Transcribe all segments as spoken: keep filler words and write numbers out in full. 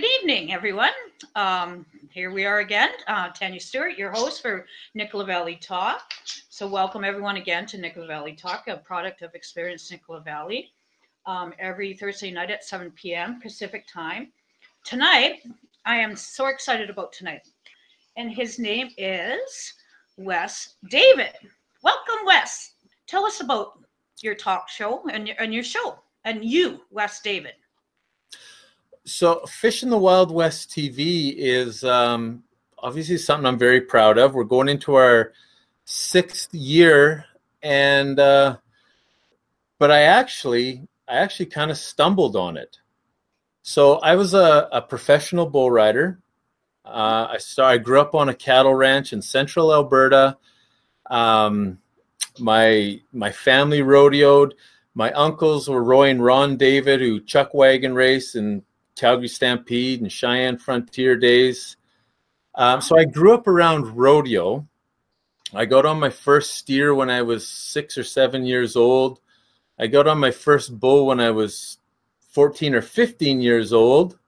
Good evening, everyone. Um, here we are again. Uh, Tanya Stewart, your host for Nicola Valley Talk. So welcome everyone again to Nicola Valley Talk, a product of Experience Nicola Valley, um, every Thursday night at seven p m Pacific time. Tonight, I am so excited about tonight. And his name is Wes David. Welcome, Wes. Tell us about your talk show and your, and your show and you, Wes David. So Fishin' the Wild West T V is um, obviously something I'm very proud of. We're going into our sixth year, and uh, but I actually, I actually kind of stumbled on it. So I was a, a professional bull rider. Uh, I started, I grew up on a cattle ranch in central Alberta. Um, my my family rodeoed. My uncles were Roy and Ron David, who chuck wagon raced and Calgary Stampede and Cheyenne Frontier days. Um, so I grew up around rodeo. I got on my first steer when I was six or seven years old. I got on my first bull when I was fourteen or fifteen years old.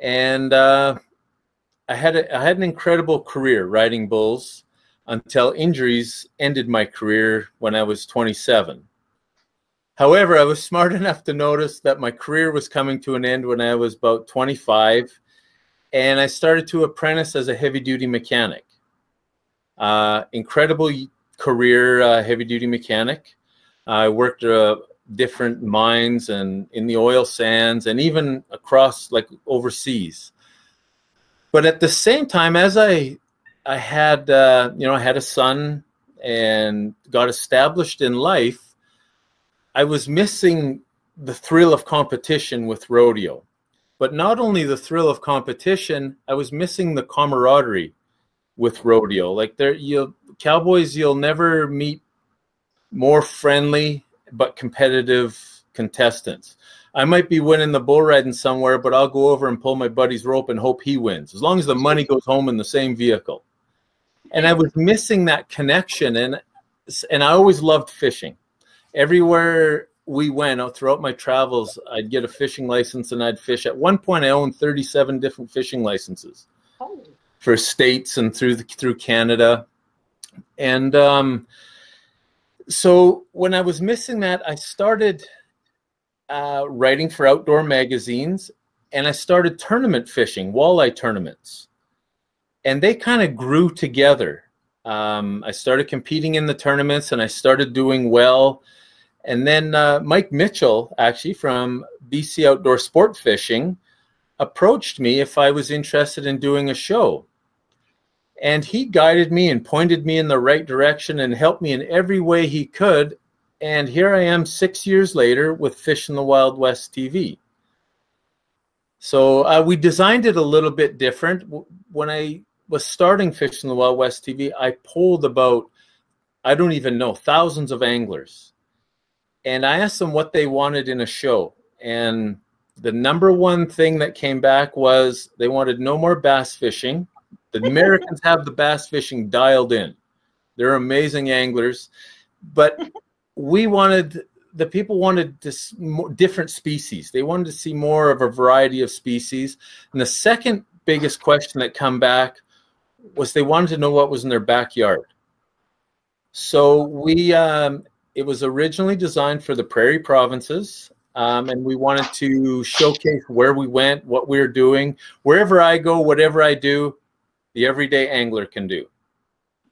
And uh, I had a, I had an incredible career riding bulls until injuries ended my career when I was twenty-seven. However, I was smart enough to notice that my career was coming to an end when I was about twenty-five, and I started to apprentice as a heavy-duty mechanic. Uh, incredible career, uh, heavy-duty mechanic. I worked uh, different mines and in the oil sands and even across, like, overseas. But at the same time, as I, I had, uh, you know, I had a son and got established in life, I was missing the thrill of competition with rodeo. But not only the thrill of competition, I was missing the camaraderie with rodeo. Like, there, you cowboys, you'll never meet more friendly but competitive contestants. I might be winning the bull riding somewhere, but I'll go over and pull my buddy's rope and hope he wins, as long as the money goes home in the same vehicle. And I was missing that connection, and, and I always loved fishing. Everywhere we went out throughout my travels, I'd get a fishing license and I'd fish. At one point, I owned thirty-seven different fishing licenses oh. for states and through the, through Canada. And um, so when I was missing that, I started uh, writing for outdoor magazines, and I started tournament fishing, walleye tournaments. And they kind of grew together. Um, I started competing in the tournaments, and I started doing well. And then uh, Mike Mitchell, actually, from B C Outdoor Sport Fishing, approached me if I was interested in doing a show. And he guided me and pointed me in the right direction and helped me in every way he could. And here I am six years later with Fishin' the Wild West T V. So uh, we designed it a little bit different. When I was starting Fishin' the Wild West T V, I polled about, I don't even know, thousands of anglers. And I asked them what they wanted in a show. And the number one thing that came back was they wanted no more bass fishing. The Americans have the bass fishing dialed in. They're amazing anglers. But we wanted, the people wanted this, different species. They wanted to see more of a variety of species. And the second biggest question that come back was they wanted to know what was in their backyard. So we, um, it was originally designed for the prairie provinces, um, and we wanted to showcase where we went, what we were doing. Wherever I go, whatever I do, the everyday angler can do.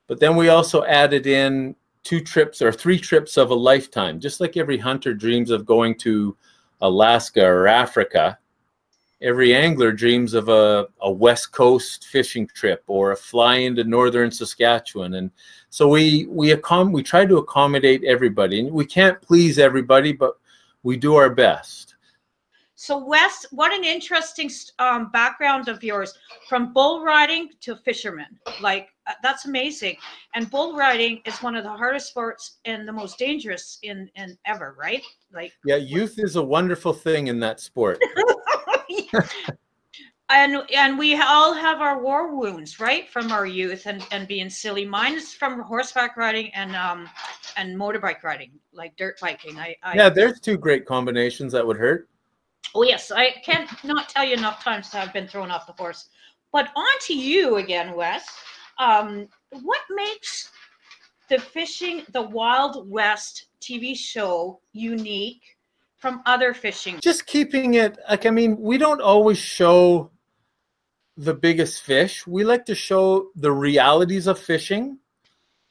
But then we also added in two trips or three trips of a lifetime, just like every hunter dreams of going to Alaska or Africa. Every angler dreams of a, a West Coast fishing trip or a fly into northern Saskatchewan. And so we we, accom we try to accommodate everybody. And we can't please everybody, but we do our best. So, Wes, what an interesting um, background of yours, from bull riding to fisherman. Like, uh, that's amazing. And bull riding is one of the hardest sports and the most dangerous in, in ever, right? Like, yeah, youth is a wonderful thing in that sport. and and we all have our war wounds, right, from our youth and and being silly. Mine is from horseback riding and um and motorbike riding, like dirt biking. I, I yeah, there's two great combinations that would hurt. Oh, yes. I can't not tell you enough times that I've been thrown off the horse. But on to you again, Wes. Um, what makes the Fishing the Wild West T V show unique from other fishing? Just keeping it, like, I mean, we don't always show the biggest fish. We like to show the realities of fishing.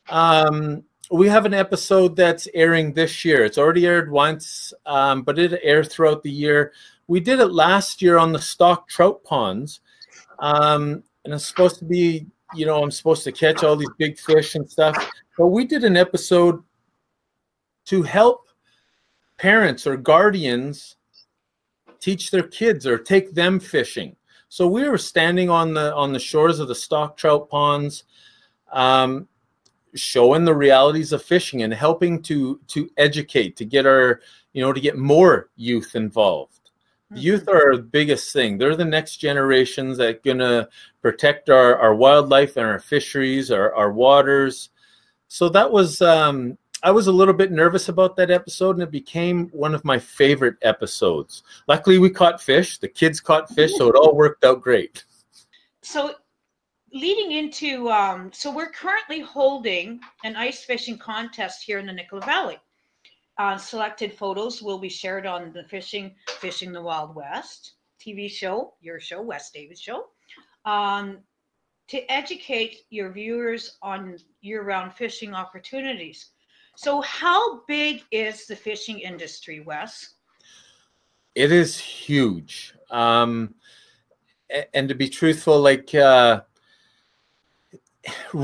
Um, we have an episode that's airing this year. It's already aired once, um, but it aired throughout the year. We did it last year on the stock trout ponds. Um, and it's supposed to be, you know, I'm supposed to catch all these big fish and stuff. But we did an episode to help parents or guardians teach their kids or take them fishing. So we were standing on the on the shores of the stock trout ponds, um, showing the realities of fishing and helping to to educate, to get our, you know, to get more youth involved. The youth are our biggest thing. They're the next generations that are going to protect our, our wildlife and our fisheries, our, our waters. So that was, um, I was a little bit nervous about that episode, and it became one of my favorite episodes. Luckily, we caught fish. The kids caught fish, so it all worked out great. So leading into, um, so we're currently holding an ice fishing contest here in the Nicola Valley. Uh, selected photos will be shared on the Fishing Fishing the Wild West T V show, your show, Wes David show, um, to educate your viewers on year-round fishing opportunities. So how big is the fishing industry, Wes? It is huge. Um, and to be truthful, like, uh,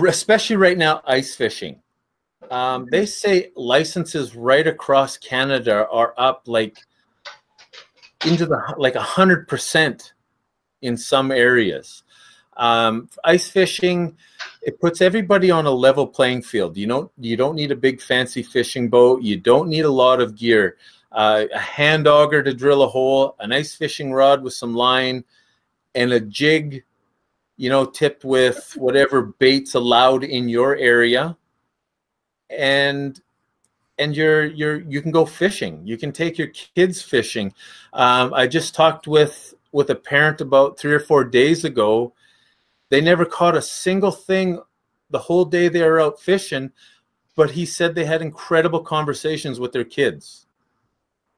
especially right now, ice fishing. Um, they say licenses right across Canada are up like into the like a hundred percent in some areas. Um, ice fishing, it puts everybody on a level playing field. You don't you don't need a big fancy fishing boat. You don't need a lot of gear. Uh, a hand auger to drill a hole, an ice fishing rod with some line, and a jig, you know, tipped with whatever bait's allowed in your area. And and you're you're you can go fishing. You can take your kids fishing. Um, I just talked with with a parent about three or four days ago. They never caught a single thing the whole day they were out fishing, but he said they had incredible conversations with their kids.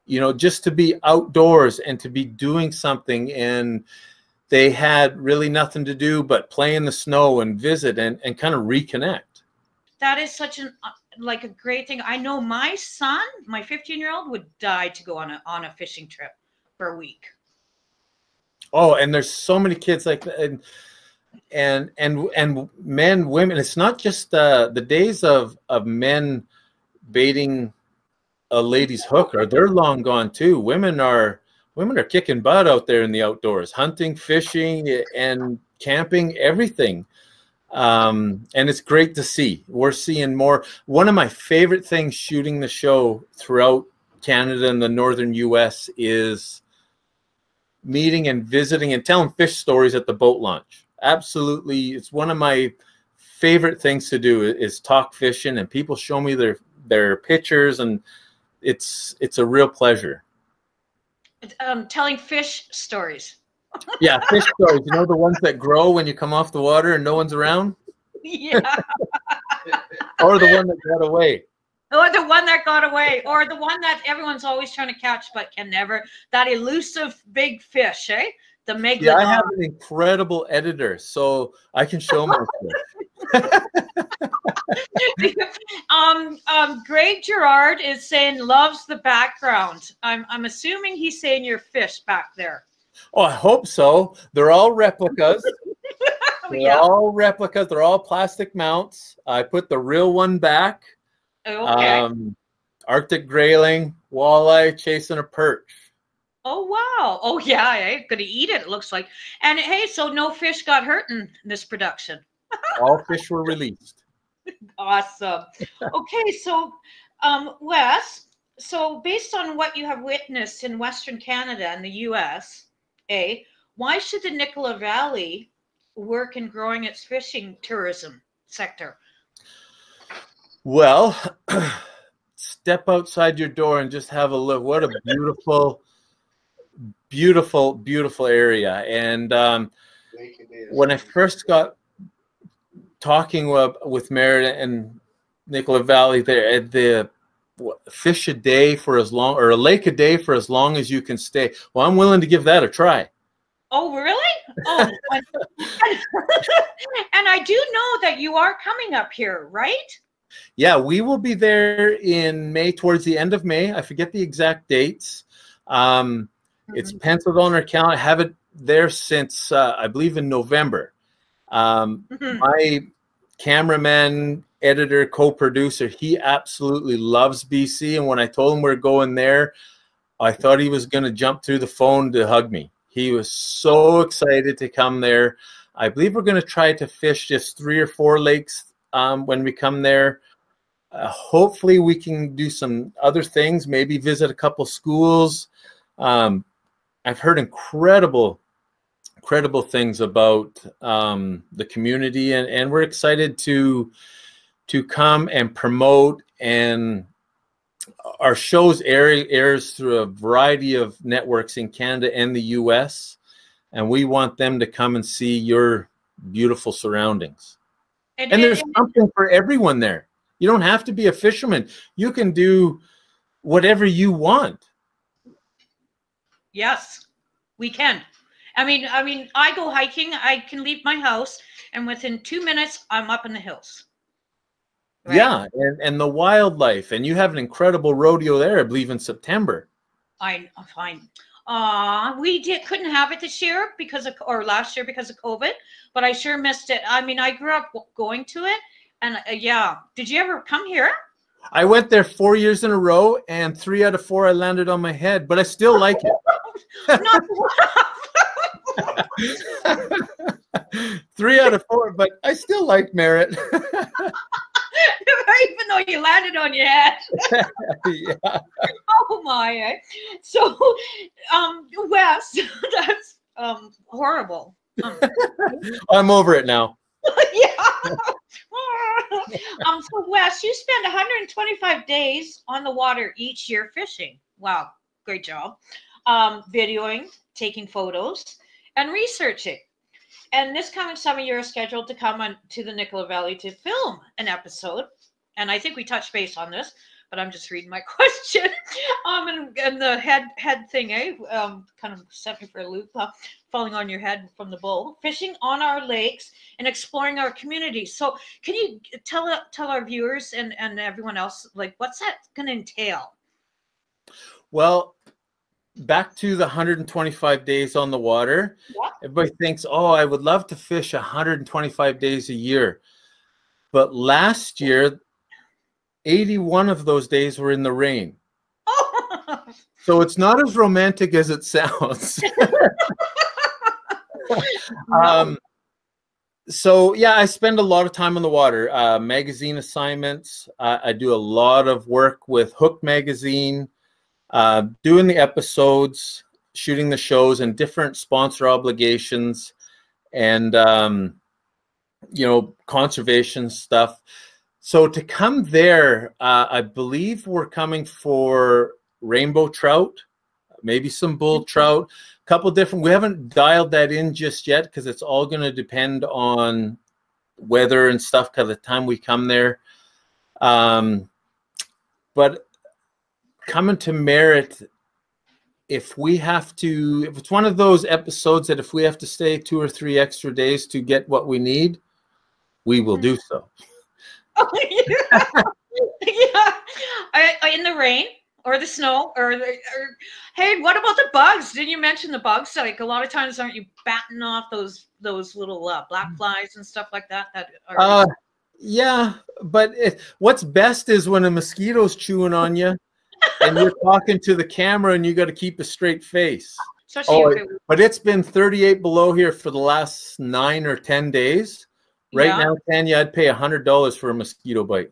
You know, just to be outdoors and to be doing something, and they had really nothing to do but play in the snow and visit and and kind of reconnect. That is such an like a great thing. I know my son, my fifteen year old, would die to go on a on a fishing trip for a week. Oh, and there's so many kids like that, and and and and men, women. It's not just uh, the days of of men baiting a lady's hook, or they're long gone too. Women are women are kicking butt out there in the outdoors, hunting, fishing, and camping, everything. Um, and it's great to see. We're seeing more. One of my favorite things shooting the show throughout Canada and the northern U S is meeting and visiting and telling fish stories at the boat launch. Absolutely. It's one of my favorite things to do is talk fishing, and people show me their, their pictures, and it's, it's a real pleasure. Um, telling fish stories. Yeah, fish stories. You know, the ones that grow when you come off the water and no one's around? Yeah. Or the one that got away. Or the one that got away. Or the one that everyone's always trying to catch but can never. That elusive big fish, eh? The make yeah, the I have an incredible editor, so I can show my fish. um, um, Greg Gerard is saying loves the background. I'm, I'm assuming he's saying your fish back there. Oh, I hope so. They're all replicas. They're yeah. all replicas. They're all plastic mounts. I put the real one back. Okay. Um, Arctic grayling, walleye, chasing a perch. Oh, wow. Oh, yeah. I'm going to eat it, it looks like. And, hey, so no fish got hurt in this production. All fish were released. Awesome. Okay, so, um, Wes, so based on what you have witnessed in Western Canada and the U S, A, why should the Nicola Valley work in growing its fishing tourism sector? Well, step outside your door and just have a look. What a beautiful beautiful, beautiful area. And um, when I first got talking with, with Merritt and Nicola Valley, there at the fish a day for as long, or a lake a day for as long as you can stay. Well, I'm willing to give that a try. Oh, really? Oh, and, and I do know that you are coming up here, right? Yeah, we will be there in May, towards the end of May. I forget the exact dates. Um, mm-hmm. It's penciled on our calendar. I have it there since, uh, I believe, in November. Um, mm-hmm. My cameraman, editor, co-producer, he absolutely loves B C, and when I told him we're going there, I thought he was going to jump through the phone to hug me. He was so excited to come there. I believe we're going to try to fish just three or four lakes um, when we come there. Uh, hopefully we can do some other things, maybe visit a couple schools. Um, I've heard incredible incredible things about um, the community, and, and we're excited to to come and promote, and our shows air, airs through a variety of networks in Canada and the U S, and we want them to come and see your beautiful surroundings. And, and there's something for everyone there. You don't have to be a fisherman. You can do whatever you want. Yes, we can. I mean, I mean, I go hiking. I can leave my house, and within two minutes, I'm up in the hills. Right? Yeah, and, and the wildlife, and you have an incredible rodeo there, I believe, in September. I fine. Uh, we did couldn't have it this year because of, or last year because of COVID, but I sure missed it. I mean, I grew up going to it, and uh, yeah. Did you ever come here? I went there four years in a row, and three out of four I landed on my head, but I still like it. Not three out of four, but I still like Merritt. Even though you landed on your head. Yeah. Oh my! So, um, Wes, that's um horrible. Um, I'm over it now. Yeah. um. So, Wes, you spend one hundred twenty-five days on the water each year fishing. Wow, great job. Um, videoing, taking photos, and researching. And this coming summer, you're scheduled to come on to the Nicola Valley to film an episode. And I think we touched base on this, but I'm just reading my question. Um, and, and the head head thing, eh? Um, kind of set me for a loop, uh, falling on your head from the bull. Fishing on our lakes and exploring our community. So can you tell tell our viewers and, and everyone else, like, what's that going to entail? Well, back to the one hundred twenty-five days on the water. Yeah. Everybody thinks, oh, I would love to fish one hundred twenty-five days a year. But last year, eighty-one of those days were in the rain. Oh. So it's not as romantic as it sounds. um, so, yeah, I spend a lot of time on the water. Uh, magazine assignments. Uh, I do a lot of work with Hook magazine. Uh, doing the episodes, shooting the shows, and different sponsor obligations, and um, you know, conservation stuff. So to come there, uh, I believe we're coming for rainbow trout, maybe some bull trout, a couple different. We haven't dialed that in just yet because it's all going to depend on weather and stuff by the time we come there. Um, but coming to Merritt, if we have to, if it's one of those episodes that if we have to stay two or three extra days to get what we need, we will do so. Oh, yeah. Yeah. I, I, in the rain or the snow or, the, or, hey, what about the bugs? Didn't you mention the bugs? Like, a lot of times, aren't you batting off those, those little uh, black flies and stuff like that? That are uh, yeah, but it, what's best is when a mosquito's chewing on you. And you're talking to the camera, and you got to keep a straight face. Oh, it, but it's been thirty-eight below here for the last nine or ten days. Right yeah. now, Tanya, I'd pay a hundred dollars for a mosquito bite.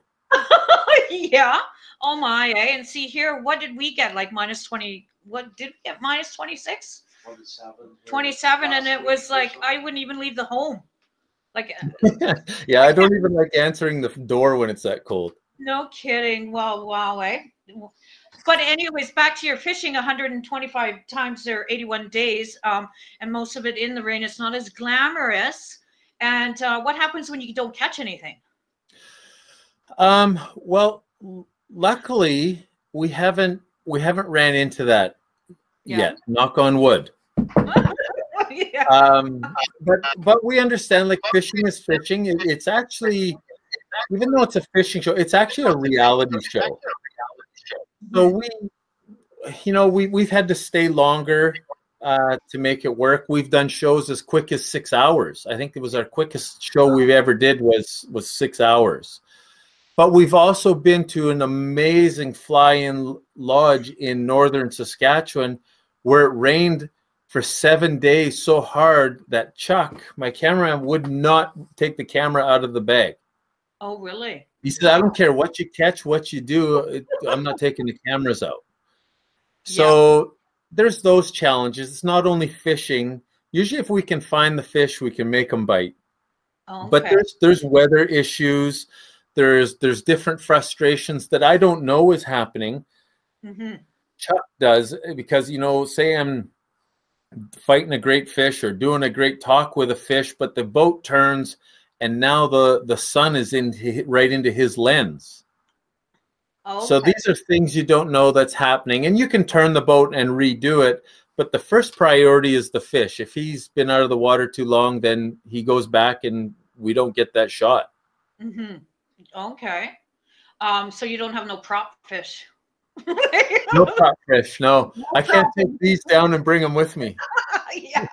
Yeah. Oh my. Eh? And see here, what did we get? Like minus twenty. What did we get? Minus twenty-six. Twenty-seven. Twenty-seven, and it was like I wouldn't even leave the home. Like. Yeah, I don't even like answering the door when it's that cold. No kidding. Wow. Wow. Eh. But anyways, back to your fishing, one hundred twenty-five times or eighty-one days, um, and most of it in the rain. It's not as glamorous. And uh, what happens when you don't catch anything? Um, well, luckily we haven't we haven't ran into that yeah. yet. Knock on wood. yeah. um, but but we understand, like, fishing is fishing. It, it's actually, even though it's a fishing show, it's actually a reality show. So we, you know, we, we've had to stay longer uh, to make it work. We've done shows as quick as six hours. I think it was our quickest show we've ever did was, was six hours. But we've also been to an amazing fly-in lodge in northern Saskatchewan where it rained for seven days so hard that Chuck, my cameraman, would not take the camera out of the bag. Oh, really? He said, I don't care what you catch, what you do, it, I'm not taking the cameras out. So yeah. there's those challenges. It's not only fishing. Usually if we can find the fish, we can make them bite. Oh, okay. But there's there's weather issues. There's, there's different frustrations that I don't know is happening. Mm-hmm. Chuck does, because, you know, say I'm fighting a great fish or doing a great talk with a fish, but the boat turns, and now the, the sun is in right into his lens. Okay. So these are things you don't know that's happening. And you can turn the boat and redo it, but the first priority is the fish. If he's been out of the water too long, then he goes back and we don't get that shot. Mm-hmm. Okay. Um, so you don't have no prop fish? No prop fish, no. no I can't prop. take these down and bring them with me. yeah.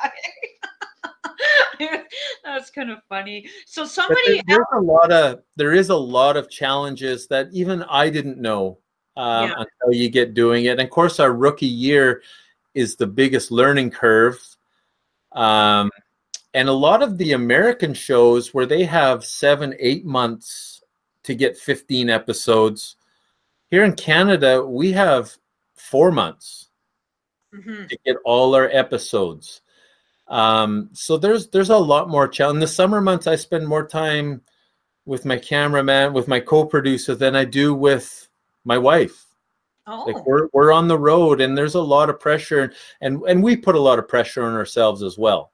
That's kind of funny. So somebody, there, there's a lot of there is a lot of challenges that even I didn't know um, yeah. until you get doing it. And of course, our rookie year is the biggest learning curve. Um, and a lot of the American shows where they have seven, eight months to get fifteen episodes. Here in Canada, we have four months mm-hmm. to get all our episodes. Um, so there's, there's a lot more challenge. In the summer months, I spend more time with my cameraman, with my co-producer than I do with my wife. Oh. Like we're, we're on the road and there's a lot of pressure, and, and we put a lot of pressure on ourselves as well.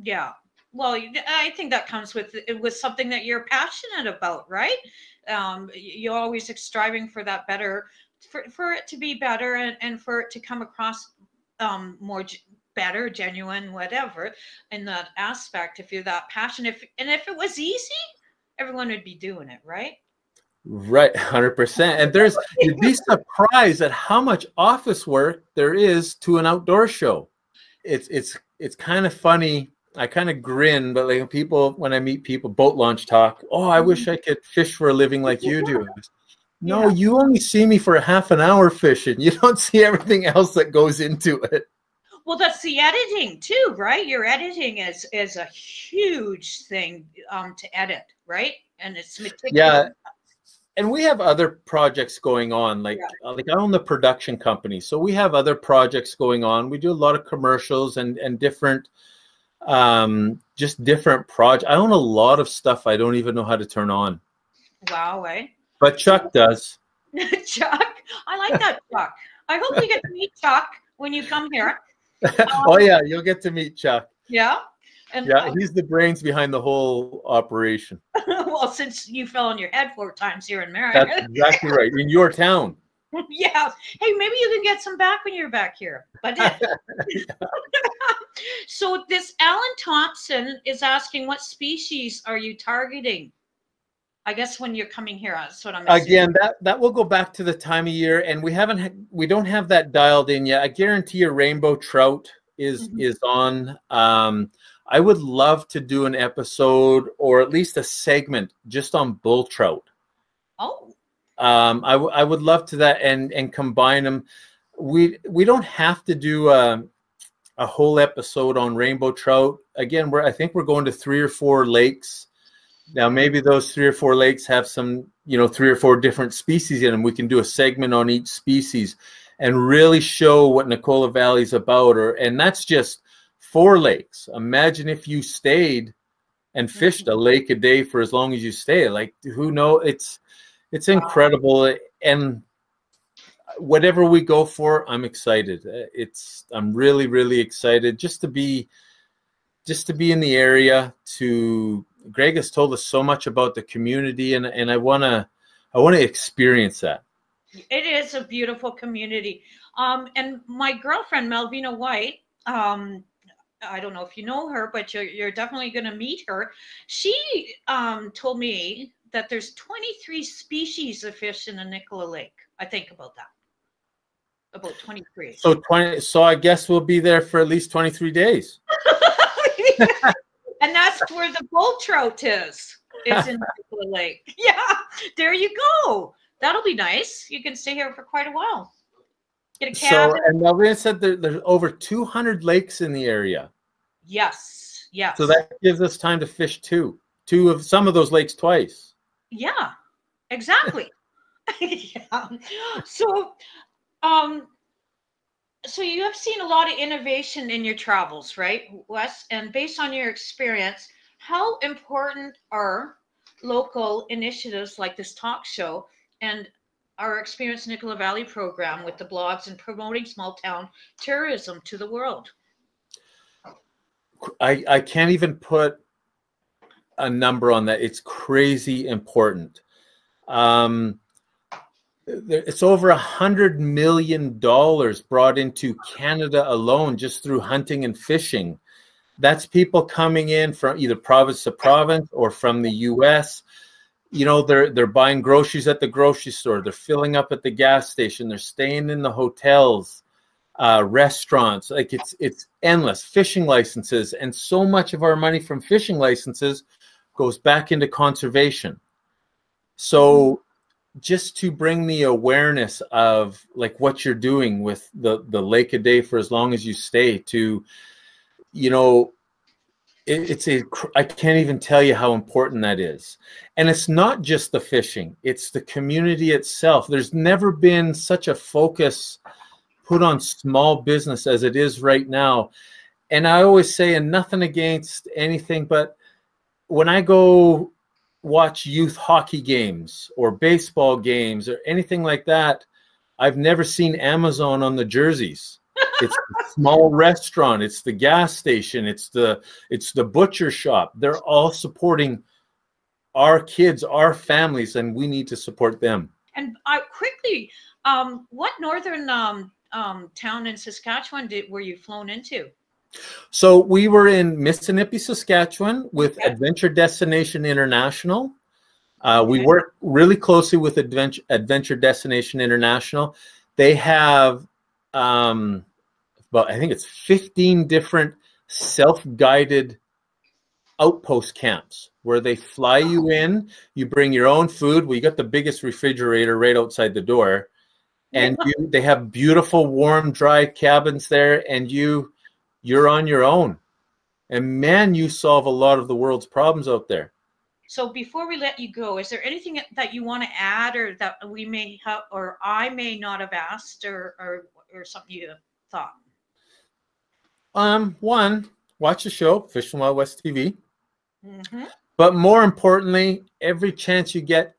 Yeah. Well, I think that comes with, with something that you're passionate about, right? Um, you're always striving for that better, for, for it to be better and, and for it to come across, um, more better, genuine, whatever, in that aspect. If you're that passionate, if, and if it was easy, everyone would be doing it, right? Right, one hundred percent. And there's, you'd be surprised at how much office work there is to an outdoor show. It's, it's, it's kind of funny. I kind of grin, but like people, when I meet people, boat launch talk, oh, I wish I could fish for a living like you do. No, yeah. you only see me for a half an hour fishing. You don't see everything else that goes into it. Well, that's the editing too, right? Your editing is, is a huge thing um, to edit, right? And it's meticulous. Yeah, and we have other projects going on. Like, yeah. like I own the production company, so we have other projects going on. We do a lot of commercials and, and different, um, just different projects. I own a lot of stuff I don't even know how to turn on. Wow, eh? But Chuck does. Chuck? I like that Chuck. I hope you get to meet Chuck when you come here. Um, oh yeah, you'll get to meet Chuck. Yeah, and yeah, uh, he's the brains behind the whole operation. Well, since you fell on your head four times here in Merritt, that's exactly right. In your town. Yeah. Hey, maybe you can get some back when you're back here. But so this Alan Thompson is asking, what species are you targeting? I guess when you're coming here, that's what I'm assuming. Again, that, that will go back to the time of year, and we haven't, we don't have that dialed in yet. I guarantee a rainbow trout is, mm-hmm. is on. Um, I would love to do an episode or at least a segment just on bull trout. Oh. Um, I, I would love to that and, and combine them. We, we don't have to do a, a whole episode on rainbow trout. Again, we're, I think we're going to three or four lakes. Now, maybe those three or four lakes have some, you know, three or four different species in them. We can do a segment on each species and really show what Nicola Valley is about. Or, and that's just four lakes. Imagine if you stayed and fished a lake a day for as long as you stay. Like, who knows? It's, it's incredible. And whatever we go for, I'm excited. It's I'm really, really excited just to be just to be in the area. To Greg has told us so much about the community, and and I wanna I wanna experience that. It is a beautiful community. Um, and my girlfriend Malvina White, um, I don't know if you know her, but you're you're definitely gonna meet her. She um, told me that there's twenty-three species of fish in the Nicola Lake. I think about that. About twenty-three. So twenty. So I guess we'll be there for at least twenty-three days. And that's where the bull trout is. It's in Nicola Lake. Yeah, there you go. That'll be nice. You can stay here for quite a while. Get a cabin. So, and Malvina said there, there's over two hundred lakes in the area. Yes. Yes. So that gives us time to fish two, two of some of those lakes twice. Yeah. Exactly. Yeah. So, um, so you have seen a lot of innovation in your travels, right, Wes? And based on your experience, how important are local initiatives like this talk show and our Experience Nicola Valley program with the blogs and promoting small town tourism to the world? I, I can't even put a number on that. It's crazy important. Um, It's over a hundred million dollars brought into Canada alone just through hunting and fishing. That's people coming in from either province to province or from the U S You know, they're they're buying groceries at the grocery store. They're filling up at the gas station. They're staying in the hotels, uh, restaurants. Like it's it's endless. Fishing licenses, and so much of our money from fishing licenses goes back into conservation. So. Just to bring the awareness of like what you're doing with the, the lake a day for as long as you stay to, you know, it, it's a, I can't even tell you how important that is. And it's not just the fishing, it's the community itself. There's never been such a focus put on small business as it is right now. And I always say, and nothing against anything, but when I go watch youth hockey games or baseball games or anything like that, I've never seen Amazon on the jerseys. It's the small restaurant, it's the gas station, it's the it's the butcher shop. They're all supporting our kids, our families, and we need to support them. And I quickly, um what northern um um town in Saskatchewan did were you flown into? So we were in Missinipe, Saskatchewan with okay. Adventure Destination International. Uh, we okay. work really closely with Adventure, Adventure Destination International. They have, um, well, I think it's fifteen different self-guided outpost camps where they fly you in. You bring your own food. We got the biggest refrigerator right outside the door. And you, they have beautiful, warm, dry cabins there. And you... you're on your own, and man, you solve a lot of the world's problems out there. So before we let you go, is there anything that you want to add or that we may have, or I may not have asked or, or, or something you thought? Um, one, watch the show, Fishin' the Wild West T V. Mm-hmm. But more importantly, every chance you get,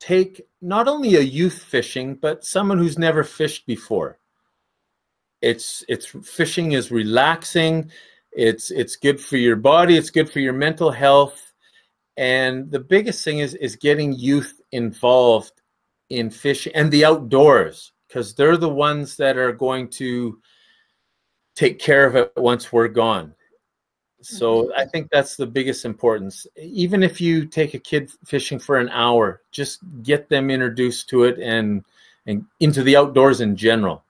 take not only a youth fishing, but someone who's never fished before. It's it's fishing is relaxing. It's it's good for your body. It's good for your mental health. And the biggest thing is is getting youth involved in fishing and the outdoors, because they're the ones that are going to take care of it once we're gone. So I think that's the biggest importance. Even if you take a kid fishing for an hour, just get them introduced to it and and into the outdoors in general.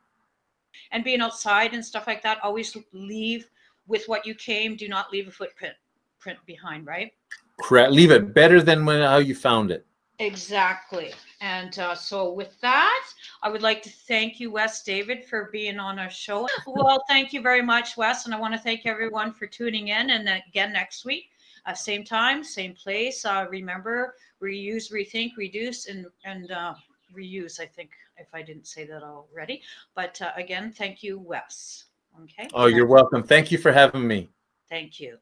And being outside and stuff like that, always leave with what you came. Do not leave a footprint print behind, right? Correct. Leave it better than when, how you found it. Exactly. And uh, so with that, I would like to thank you, Wes David, for being on our show. Well, thank you very much, Wes. And I want to thank everyone for tuning in. And again, next week, uh, same time, same place. Uh, remember, reuse, rethink, reduce, and, and uh, reuse, I think. If I didn't say that already. But uh, again, thank you, Wes. Okay. Oh, you're welcome. Thank you for having me. Thank you.